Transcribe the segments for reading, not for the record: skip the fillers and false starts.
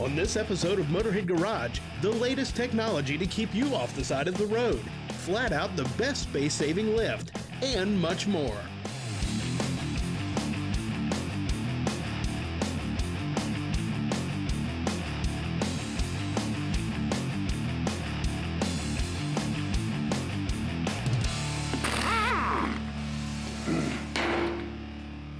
On this episode of Motorhead Garage, the latest technology to keep you off the side of the road, flat out the best space-saving lift, and much more.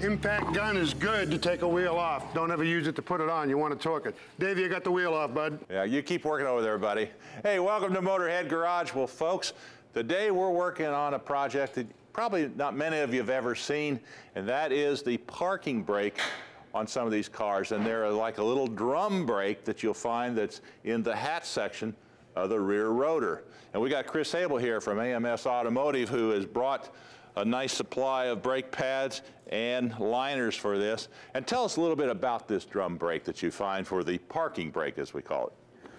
Impact gun is good to take a wheel off. Don't ever use it to put it on. You want to torque it. Dave, you got the wheel off, bud. Yeah, you keep working over there, buddy. Hey, welcome to Motorhead Garage. Well, folks, today we're working on a project that probably not many of you have ever seen, and that is the parking brake on some of these cars. And they're like a little drum brake that you'll find that's in the hatch section of the rear rotor. And we got Chris Abel here from AMS Automotive, who has brought a nice supply of brake pads and liners for this. And tell us a little bit about this drum brake that you find for the parking brake, as we call it.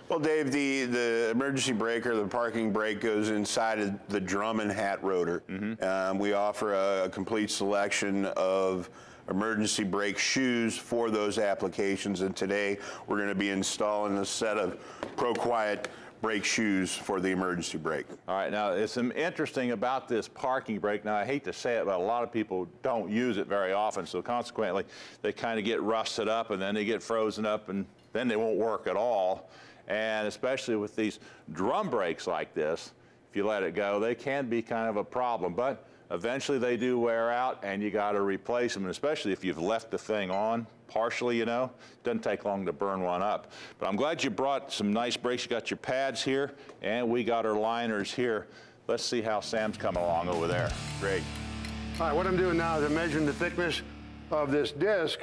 Well, Dave, the emergency brake or the parking brake goes inside of the drum and hat rotor. Mm-hmm. We offer a complete selection of emergency brake shoes for those applications. And today, we're going to be installing a set of ProQuiet brake shoes for the emergency brake. All right, now it's interesting about this parking brake. Now I hate to say it, but a lot of people don't use it very often, so consequently they kind of get rusted up and then they get frozen up and then they won't work at all. And especially with these drum brakes like this, if you let it go, they can be kind of a problem, but eventually they do wear out and you got to replace them, and especially if you've left the thing on partially, you know, it doesn't take long to burn one up. But I'm glad you brought some nice brakes. You got your pads here and we got our liners here. Let's see how Sam's coming along over there. Great. All right, what I'm doing now is I'm measuring the thickness of this disc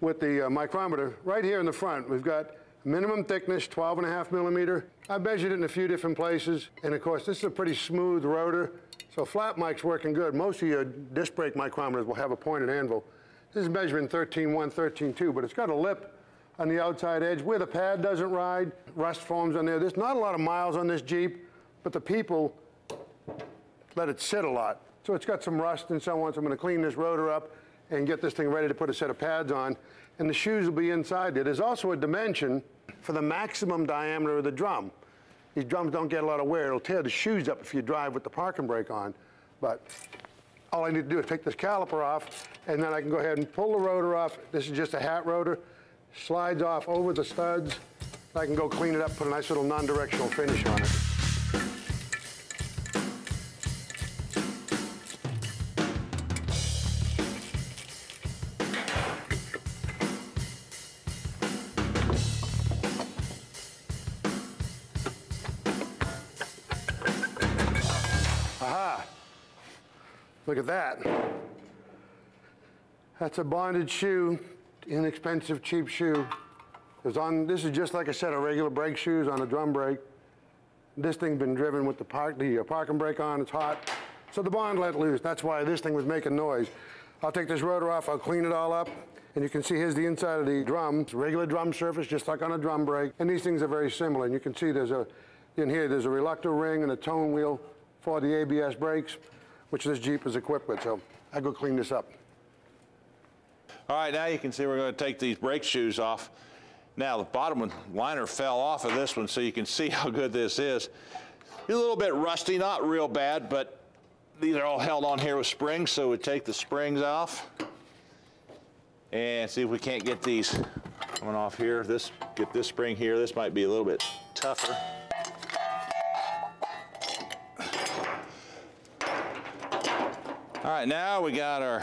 with the micrometer right here in the front. We've got minimum thickness, 12.5 millimeter. I measured it in a few different places, and of course this is a pretty smooth rotor, so flat mic's working good. Most of your disc brake micrometers will have a pointed anvil. This is measuring 13.1, 13.2, but it's got a lip on the outside edge where the pad doesn't ride. Rust forms on there. There's not a lot of miles on this Jeep, but the people let it sit a lot. So it's got some rust and so on, so I'm going to clean this rotor up and get this thing ready to put a set of pads on. And the shoes will be inside there. There's also a dimension for the maximum diameter of the drum. These drums don't get a lot of wear. It'll tear the shoes up if you drive with the parking brake on. But all I need to do is take this caliper off, and then I can go ahead and pull the rotor off. This is just a hat rotor. Slides off over the studs. I can go clean it up, put a nice little non-directional finish on it. Look at that. That's a bonded shoe, inexpensive, cheap shoe. This is just like a set of regular brake shoes on a drum brake. This thing's been driven with the parking brake on. It's hot. So the bond let loose. That's why this thing was making noise. I'll take this rotor off. I'll clean it all up. And you can see here's the inside of the drum. It's a regular drum surface, just like on a drum brake. And these things are very similar. And you can see in here there's a reluctor ring and a tone wheel for the ABS brakes, which this Jeep is equipped with, so I go clean this up. All right, now you can see we're going to take these brake shoes off. Now the bottom one liner fell off of this one, so you can see how good this is. It's a little bit rusty, not real bad, but these are all held on here with springs, so we take the springs off and see if we can't get these coming off here. Get this spring here. This might be a little bit tougher. All right, now we got our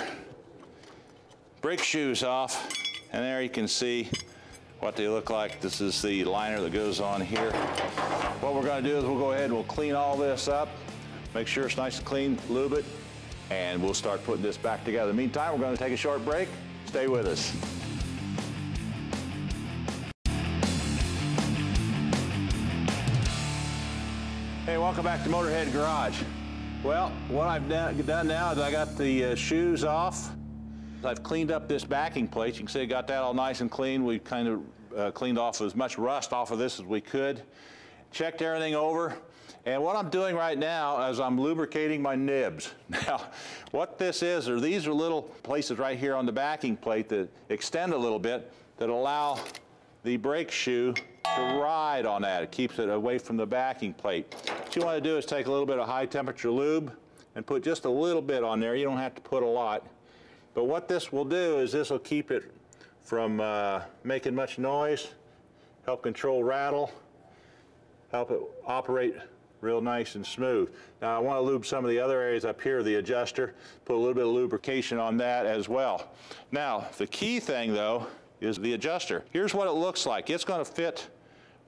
brake shoes off, and there you can see what they look like. This is the liner that goes on here. What we're going to do is we'll go ahead and we'll clean all this up, make sure it's nice and clean, lube it, and we'll start putting this back together. In the meantime, we're going to take a short break. Stay with us. Hey, welcome back to Motorhead Garage. Well, what I've done now is I got the shoes off. I've cleaned up this backing plate. You can see I got that all nice and clean. We kind of cleaned off as much rust off of this as we could. Checked everything over. And what I'm doing right now is I'm lubricating my nibs. Now, what this is, or these are little places right here on the backing plate that extend a little bit that allow the brake shoe to ride on that. It keeps it away from the backing plate. What you want to do is take a little bit of high temperature lube and put just a little bit on there. You don't have to put a lot. But what this will do is this will keep it from making much noise, help control rattle, help it operate real nice and smooth. Now I want to lube some of the other areas up here, the adjuster, put a little bit of lubrication on that as well. Now the key thing though is the adjuster. Here's what it looks like. It's going to fit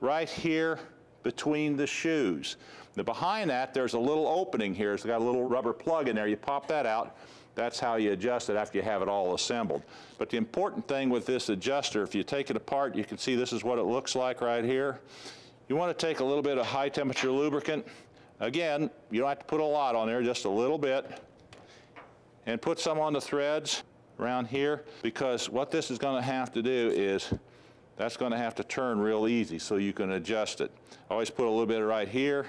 right here between the shoes. Now behind that there's a little opening here. It's got a little rubber plug in there. You pop that out. That's how you adjust it after you have it all assembled. But the important thing with this adjuster, if you take it apart, you can see this is what it looks like right here. You want to take a little bit of high temperature lubricant. Again, you don't have to put a lot on there, just a little bit. And put some on the threads around here, because what this is going to have to do is that's going to have to turn real easy so you can adjust it. Always put a little bit right here,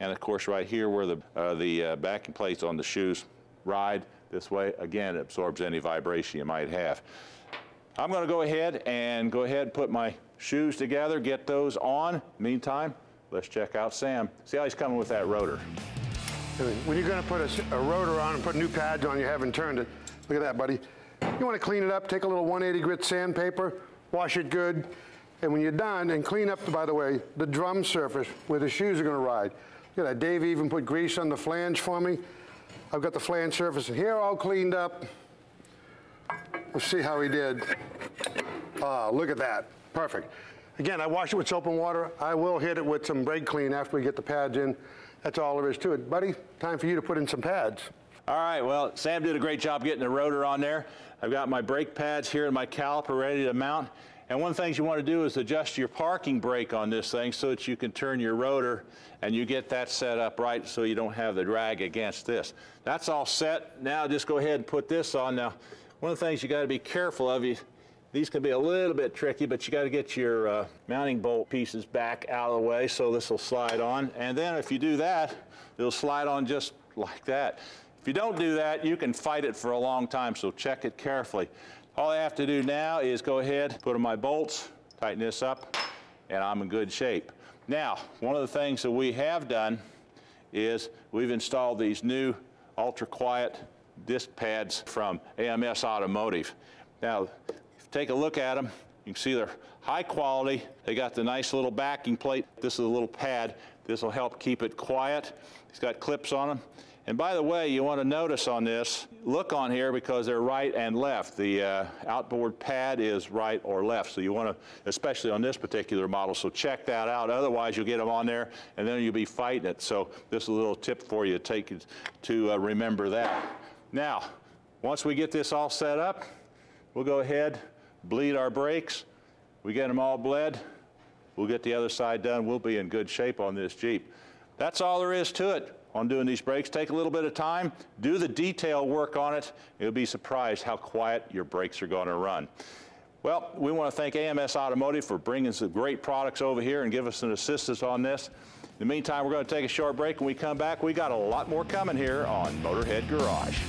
and of course right here where the backing plates on the shoes ride. This way, again, it absorbs any vibration you might have. I'm going to go ahead and put my shoes together, get those on. Meantime, let's check out Sam. See how he's coming with that rotor. When you're going to put a rotor on and put new pads on, you haven't turned it. Look at that, buddy. You want to clean it up, take a little 180 grit sandpaper, wash it good, and when you're done, and clean up, by the way, the drum surface where the shoes are going to ride. Look at that. Dave even put grease on the flange for me. I've got the flange surface in here all cleaned up. Let's see how he did. Ah, look at that. Perfect. Again, I wash it with soap and water. I will hit it with some brake clean after we get the pads in. That's all there is to it. Buddy, time for you to put in some pads. All right, well, Sam did a great job getting the rotor on there. I've got my brake pads here and my caliper ready to mount. And one of the things you want to do is adjust your parking brake on this thing so that you can turn your rotor and you get that set up right so you don't have the drag against this. That's all set. Now just go ahead and put this on. Now, one of the things you got to be careful of, these can be a little bit tricky, but you got to get your mounting bolt pieces back out of the way so this will slide on. And then if you do that, it'll slide on just like that. If you don't do that, you can fight it for a long time, so check it carefully. All I have to do now is go ahead, put on my bolts, tighten this up, and I'm in good shape. Now, one of the things that we have done is we've installed these new ultra-quiet disc pads from AMS Automotive. Now, if you take a look at them, you can see they're high quality. They got the nice little backing plate. This is a little pad. This will help keep it quiet. It's got clips on them. And by the way, you want to notice on this, look on here because they're right and left. The outboard pad is right or left. So you want to, especially on this particular model, so check that out. Otherwise, you'll get them on there and then you'll be fighting it. So this is a little tip for you to take to remember that. Now, once we get this all set up, we'll go ahead, bleed our brakes. We get them all bled. We'll get the other side done. We'll be in good shape on this Jeep. That's all there is to it. On doing these brakes, take a little bit of time, do the detail work on it. You'll be surprised how quiet your brakes are going to run. Well, we want to thank AMS Automotive for bringing some great products over here and give us an assistance on this. In the meantime, we're going to take a short break. When we come back, we got a lot more coming here on Motorhead Garage.